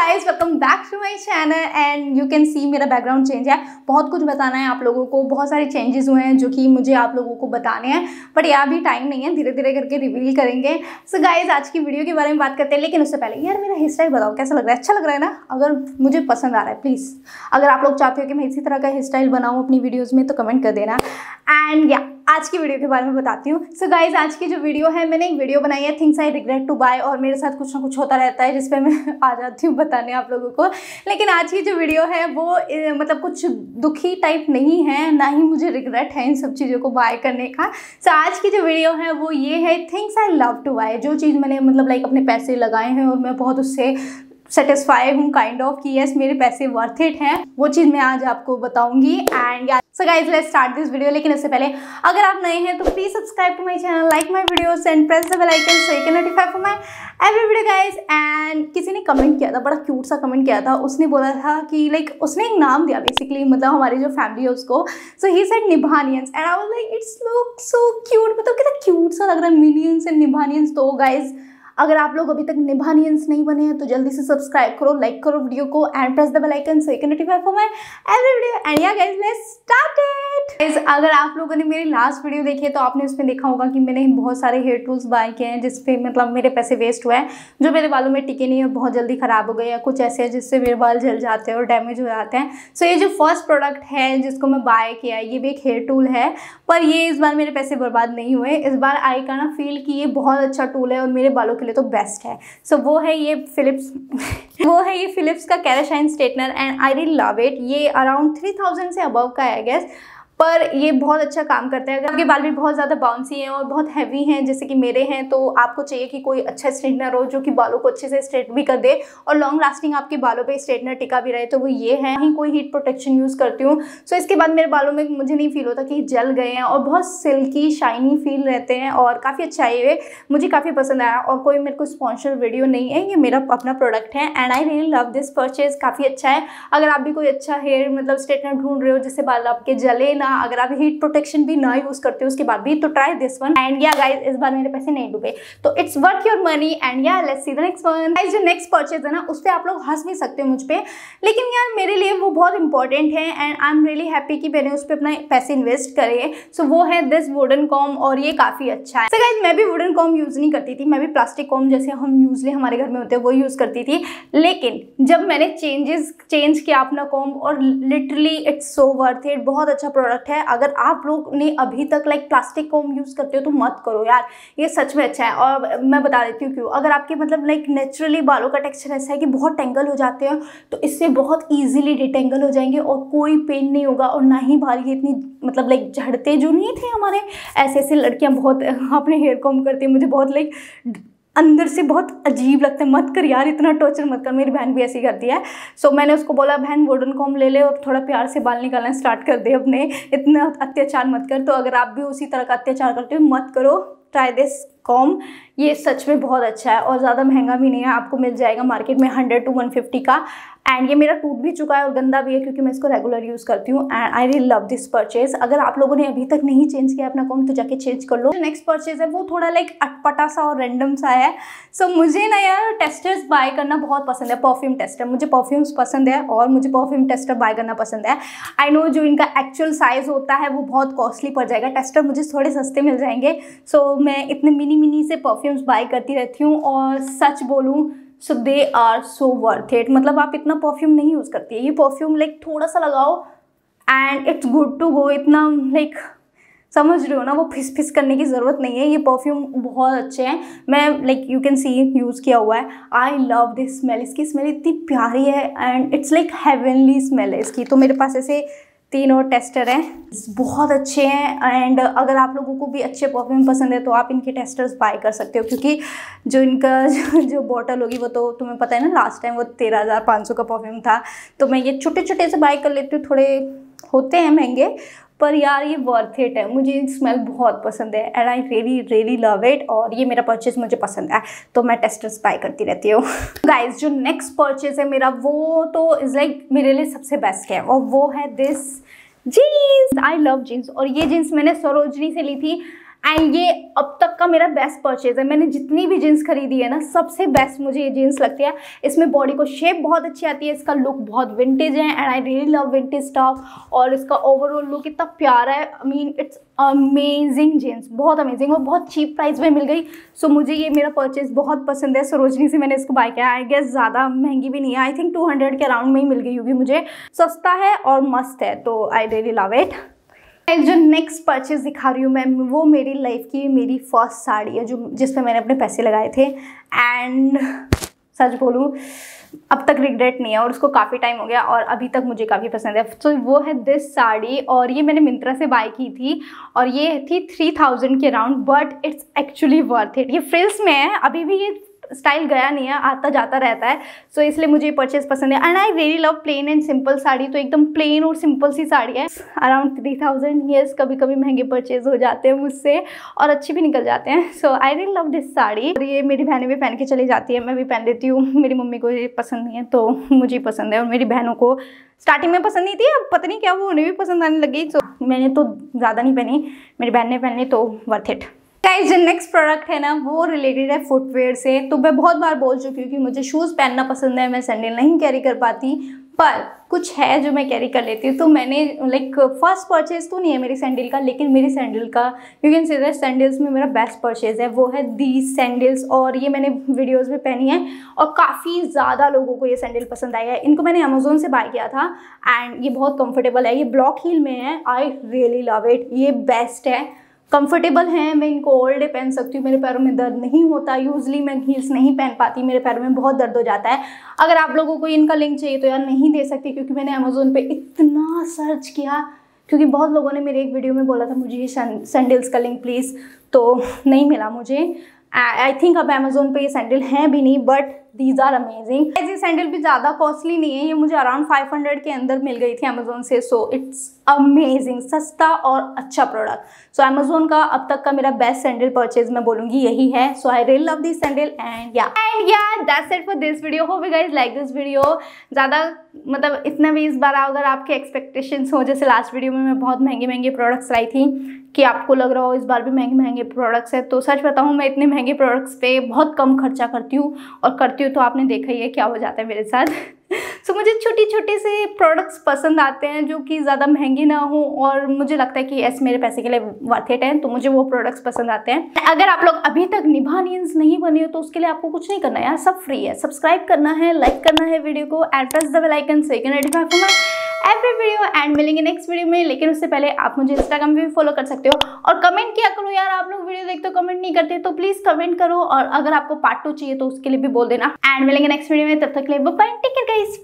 Guys welcome back to my channel and you can see मेरा background change है। बहुत कुछ बताना है आप लोगों को, बहुत सारे चेंजेस हुए हैं जो कि मुझे आप लोगों को बताने हैं, बट यार अभी टाइम नहीं है, धीरे धीरे करके रिवील करेंगे। सो गाइस आज की वीडियो के बारे में बात करते हैं, लेकिन उससे पहले यार मेरा हेयर स्टाइल बताओ कैसा लग रहा है, अच्छा लग रहा है ना। अगर मुझे पसंद आ रहा है प्लीज़, अगर आप लोग चाहते हो कि मैं इसी तरह का हेयर स्टाइल बनाऊँ अपनी वीडियोज़ में तो कमेंट कर देना। एंड या आज की वीडियो के बारे में बताती हूँ। सो गाइज आज की जो वीडियो है, मैंने एक वीडियो बनाई है things I regret to buy, और मेरे साथ कुछ ना कुछ होता रहता है जिस पे मैं आ जाती हूँ बताने आप लोगों को। लेकिन आज की जो वीडियो है वो मतलब कुछ दुखी टाइप नहीं है, ना ही मुझे रिग्रेट है इन सब चीज़ों को बाय करने का। सो आज की जो वीडियो है वो ये है things I love to buy, जो चीज़ मैंने मतलब लाइक अपने पैसे लगाए हैं और मैं बहुत उससे सेटिस्फाई हूँ काइंड ऑफ कि यस मेरे पैसे वर्थ इट हैं, वो चीज़ मैं आज आपको बताऊंगी। And so guys let's start this video, लेकिन उससे पहले अगर आप नए हैं तो please subscribe to my channel, like my videos and press the bell icon so you can notify for my every video guys. And किसी ने कमेंट किया था, बड़ा क्यूट सा कमेंट किया था, उसने बोला था कि लाइक उसने एक नाम दिया बेसिकली, मतलब हमारी जो फैमिली है उसको, सो ही सेड निभानियंस and I was like it's look so cute, मतलब कितना क्यूट सा लग रहा है मिलियंस एंड निभानियंस। तो गाइज अगर आप लोग अभी तक निभानियंस नहीं बने हैं तो जल्दी से सब्सक्राइब करो, लाइक करो वीडियो को and press the bell icon so you can notify for my every video. And yeah guys let's start it. Guys अगर आप लोगों ने मेरी लास्ट वीडियो देखी है तो आपने उसमें देखा होगा कि मैंने बहुत सारे हेयर टूल्स बाय किए हैं जिसपे मतलब मेरे पैसे वेस्ट हुए हैं, जो मेरे बालों में टिके नहीं और बहुत जल्दी ख़राब हो गए, या कुछ ऐसे हैं जिससे मेरे बाल जल जाते हैं और डैमेज हो जाते हैं। सो ये जो फर्स्ट प्रोडक्ट है जिसको मैं बाय किया है, ये भी एक हेयर टूल है, पर ये इस बार मेरे पैसे बर्बाद नहीं हुए। इस बार आई कैन फील कि ये बहुत अच्छा टूल है और मेरे बालों के लिए तो बेस्ट है। सो वो है ये फिलिप्स फिलिप्स का Kera Shine straightener and I really love it. ये अराउंड 3000 से अबव का है आई गेस, पर ये बहुत अच्छा काम करता है। अगर आपके बाल भी बहुत ज़्यादा बाउंसी हैं और बहुत हैवी हैं जैसे कि मेरे हैं, तो आपको चाहिए कि कोई अच्छा स्ट्रेटनर हो जो कि बालों को अच्छे से स्ट्रेट भी कर दे और लॉन्ग लास्टिंग आपके बालों पे स्ट्रेटनर टिका भी रहे, तो वो ये है। ही कोई हीट प्रोटेक्शन यूज़ करती हूँ, सो इसके बाद मेरे बालों में मुझे नहीं फील होता कि जल गए हैं और बहुत सिल्की शाइनी फील रहते हैं और काफ़ी अच्छा है, ये मुझे काफ़ी पसंद आया। और कोई मेरे को स्पॉन्सर वीडियो नहीं है, ये मेरा अपना प्रोडक्ट है and I really love this purchase, काफ़ी अच्छा है। अगर आप भी कोई अच्छा हेयर मतलब स्ट्रेटनर ढूंढ रहे हो जिससे बाल आपके जले ना, अगर आप हीट प्रोटेक्शन भी ना यूज करते हो उसके बाद भी, तो try this one. And yeah guys इस बार मेरे पैसे नहीं डूबे, तो it's worth your money. And yeah let's see the next one. Guys जो नेक्स्ट परचेज है ना, उस पे आप लोग हंस भी सकते हो मुझ पे, लेकिन यार मेरे लिए वो बहुत इंपॉर्टेंट है and I am really happy कि मैंने उस पर अपना पैसे इन्वेस्ट करे। सो वो है दिस वुडन कॉम, और ये काफी अच्छा है। सो गाइस मैं भी वुडन कॉम यूज नहीं करती थी, मैं भी प्लास्टिक कॉम जैसे हम यूजली हमारे घर में होते हैं वो यूज करती थी, लेकिन जब मैंने चेंज किया अपना कॉम, और literally it's so worth it, बहुत अच्छा प्रोडक्ट है। अगर आप लोग ने अभी तक लाइक प्लास्टिक कॉम यूज़ करते हो तो मत करो यार, ये सच में अच्छा है। और मैं बता देती हूँ क्यों। अगर आपके मतलब लाइक नेचुरली बालों का टेक्सचर ऐसा है कि बहुत टेंगल हो जाते हैं, तो इससे बहुत ईजिली डिटेंगल हो जाएंगे और कोई पेन नहीं होगा, और ना ही बाल ये इतनी मतलब लाइक झड़ते जो नहीं थे हमारे। ऐसे ऐसे लड़कियाँ बहुत अपने हेयर कॉम करती हैं, मुझे बहुत लाइक अंदर से बहुत अजीब लगता है, मत कर यार इतना टॉर्चर मत कर। मेरी बहन भी ऐसी करती है, सो मैंने उसको बोला बहन वुडन कॉम ले ले और थोड़ा प्यार से बाल निकालना स्टार्ट कर दे अपने, इतना अत्याचार मत कर। तो अगर आप भी उसी तरह का अत्याचार करते हो मत करो, ट्राई दिस कॉम, ये सच में बहुत अच्छा है और ज़्यादा महंगा भी नहीं है, आपको मिल जाएगा मार्केट में 100 to 150 का। एंड ये मेरा टूट भी चुका है और गंदा भी है क्योंकि मैं इसको रेगुलर यूज़ करती हूँ and I really love this purchase. अगर आप लोगों ने अभी तक नहीं चेंज किया अपना कॉम तो जाके चेंज कर लो। नेक्स्ट परचेज है वो थोड़ा लाइक अटपटा सा और रेंडम सा है। सो मुझे ना यार टेस्टर्स बाय करना बहुत पसंद है, परफ्यूम टेस्टर, मुझे परफ्यूम्स पसंद है और मुझे परफ्यूम टेस्टर बाय करना पसंद है। आई नो जो इनका एक्चुअल साइज होता है वो बहुत कॉस्टली पड़ जाएगा, टेस्टर मुझे थोड़े सस्ते मिल जाएंगे। सो मैं इतने मिनी मिनी से परफ्यूम्स बाय करती रहती हूँ और सच बोलूँ so they are so worth it. मतलब आप इतना परफ्यूम नहीं यूज़ करती है, ये परफ्यूम लाइक थोड़ा सा लगाओ and it's good to go, इतना लाइक समझ रहे हो ना, वो फिस फिस करने की ज़रूरत नहीं है। ये परफ्यूम बहुत अच्छे हैं, मैं like you can see use किया हुआ है। आई लव दिस स्मेल, इसकी स्मेल इतनी प्यारी है and it's like heavenly smell है इसकी। तो मेरे पास ऐसे 3 और टेस्टर हैं, बहुत अच्छे हैं एंड अगर आप लोगों को भी अच्छे परफ्यूम पसंद है तो आप इनके टेस्टर्स बाय कर सकते हो, क्योंकि जो इनका जो बॉटल होगी वो तो तुम्हें पता है ना, लास्ट टाइम वो 13,500 का परफ्यूम था। तो मैं ये छोटे छोटे से बाय कर लेती हूँ, थोड़े होते हैं महंगे पर यार ये वर्थ इट है, मुझे स्मेल बहुत पसंद है and I really really love it, और ये मेरा परचेज मुझे पसंद है तो मैं टेस्टर्स बाय करती रहती हूँ। गाइज जो नेक्स्ट परचेज है मेरा वो तो इज़ लाइक मेरे लिए सबसे बेस्ट है, और वो है this jeans. I love jeans, और ये जीन्स मैंने सरोजनी से ली थी एंड ये अब तक का मेरा बेस्ट परचेज है। मैंने जितनी भी जीन्स खरीदी है ना, सबसे बेस्ट मुझे ये जीन्स लगती है। इसमें बॉडी को शेप बहुत अच्छी आती है, इसका लुक बहुत विंटेज है and I really love vintage top. और इसका ओवरऑल लुक इतना प्यारा है, I mean it's amazing jeans, बहुत अमेजिंग और बहुत चीप प्राइस में मिल गई। सो मुझे ये मेरा परचेज बहुत पसंद है। सरोजनी से मैंने इसको बाय किया। आई गेस ज़्यादा महंगी भी नहीं है, आई थिंक 200 के अराउंड में ही मिल गई होगी मुझे। सस्ता है और मस्त है, तो आई रियली लव इट। जो नेक्स्ट परचेज दिखा रही हूँ मैं, वो मेरी लाइफ की मेरी फर्स्ट साड़ी है, जो जिसमें मैंने अपने पैसे लगाए थे एंड सच बोलूँ अब तक रिग्रेट नहीं है। और उसको काफ़ी टाइम हो गया और अभी तक मुझे काफ़ी पसंद है। तो वो है दिस साड़ी, और ये मैंने मिंत्रा से बाय की थी और ये थी 3000 के around, but it's actually worth it. ये फ्रिल्स में है, अभी भी ये स्टाइल गया नहीं है, आता जाता रहता है। सो इसलिए मुझे ये परचेज पसंद है and I really love plain and simple sari. तो एकदम प्लेन और सिंपल सी साड़ी है, अराउंड 3000। येस, कभी कभी महंगे परचेज हो जाते हैं मुझसे और अच्छे भी निकल जाते हैं। So I really love this sari. ये मेरी बहनें भी पहन के चली जाती है, मैं भी पहन लेती हूँ। मेरी मम्मी को ये पसंद नहीं है तो मुझे पसंद है, और मेरी बहनों को स्टार्टिंग में पसंद नहीं थी, अब पता नहीं क्या वो उन्हें भी पसंद आने लगी। सो मैंने तो ज़्यादा नहीं पहनी, मेरी बहन ने पहनी, तो वर्थ इट। गाइस, जो नेक्स्ट प्रोडक्ट है ना, वो रिलेटेड है फुटवेयर से। तो मैं बहुत बार बोल चुकी हूँ कि मुझे शूज़ पहनना पसंद है, मैं सैंडल नहीं कैरी कर पाती, पर कुछ है जो मैं कैरी कर लेती हूँ। तो मैंने लाइक फर्स्ट परचेज तो नहीं है मेरी सैंडल का, लेकिन मेरी सैंडल का you can say that sandals में मेरा बेस्ट परचेज है, वो है दीज सैंडल्स। और ये मैंने वीडियोस में पहनी है और काफ़ी ज़्यादा लोगों को ये सैंडल पसंद आई है। इनको मैंने अमेजोन से बाय किया था एंड ये बहुत कम्फर्टेबल है। ये ब्लॉक हील में है, आई रियली लव इट। ये बेस्ट है, कंफर्टेबल हैं, मैं इनको ऑल डे पहन सकती हूँ। मेरे पैरों में दर्द नहीं होता, यूजली मैं हील्स नहीं पहन पाती, मेरे पैरों में बहुत दर्द हो जाता है। अगर आप लोगों को इनका लिंक चाहिए तो यार नहीं दे सकती, क्योंकि मैंने अमेजोन पे इतना सर्च किया, क्योंकि बहुत लोगों ने मेरे एक वीडियो में बोला था मुझे ये सैंडल्स का लिंक प्लीज़, तो नहीं मिला मुझे। आई थिंक अब अमेजोन पे ये सैंडल हैं भी नहीं, बट दीज आर अमेजिंग। ये सैंडल भी ज़्यादा कॉस्टली नहीं है, ये मुझे अराउंड 500 के अंदर मिल गई थी अमेजोन से। सो इट्स अमेजिंग, सस्ता और अच्छा प्रोडक्ट। सो अमेजोन का अब तक का मेरा बेस्ट सैंडल परचेज मैं बोलूँगी यही है। So I really love this sandal and yeah that's it for this video. Hope you guys like this video. ज़्यादा मतलब इतना भी इस बार अगर आपके एक्सपेक्टेशंस हो, जैसे लास्ट वीडियो में मैं बहुत महंगे महंगे प्रोडक्ट्स लाई थी, कि आपको लग रहा हो इस बार भी महंगे महंगे प्रोडक्ट्स हैं, तो सच बताऊँ मैं इतने महंगे प्रोडक्ट्स पे बहुत कम खर्चा करती हूँ और करती हूँ, तो आपने देखा ही है क्या हो जाता है मेरे साथ। सो मुझे छोटे छोटे से प्रोडक्ट्स पसंद आते हैं जो कि ज़्यादा महंगे ना हो और मुझे लगता है कि ऐसे मेरे पैसे के लिए वर्थ इट है, तो मुझे वो प्रोडक्ट्स पसंद आते हैं। अगर आप लोग अभी तक निभा नींस नहीं बने हो तो उसके लिए आपको कुछ नहीं करना यार, सब फ्री है। सब्सक्राइब करना है, लाइक करना है वीडियो को and press the bell icon so you can notify for my every video and मिलेंगे नेक्स्ट वीडियो में। लेकिन उससे पहले आप मुझे इंस्टाग्राम पे भी फॉलो कर सकते हो और कमेंट किया करो यार, आप लोग वीडियो देखते हो कमेंट नहीं करते, तो प्लीज़ कमेंट करो। और अगर आपको पार्ट 2 चाहिए तो उसके लिए भी बोल देना। एंड मिलेंगे नेक्स्ट वीडियो में, तब तक के लिए बाय, टेक केयर गाइस।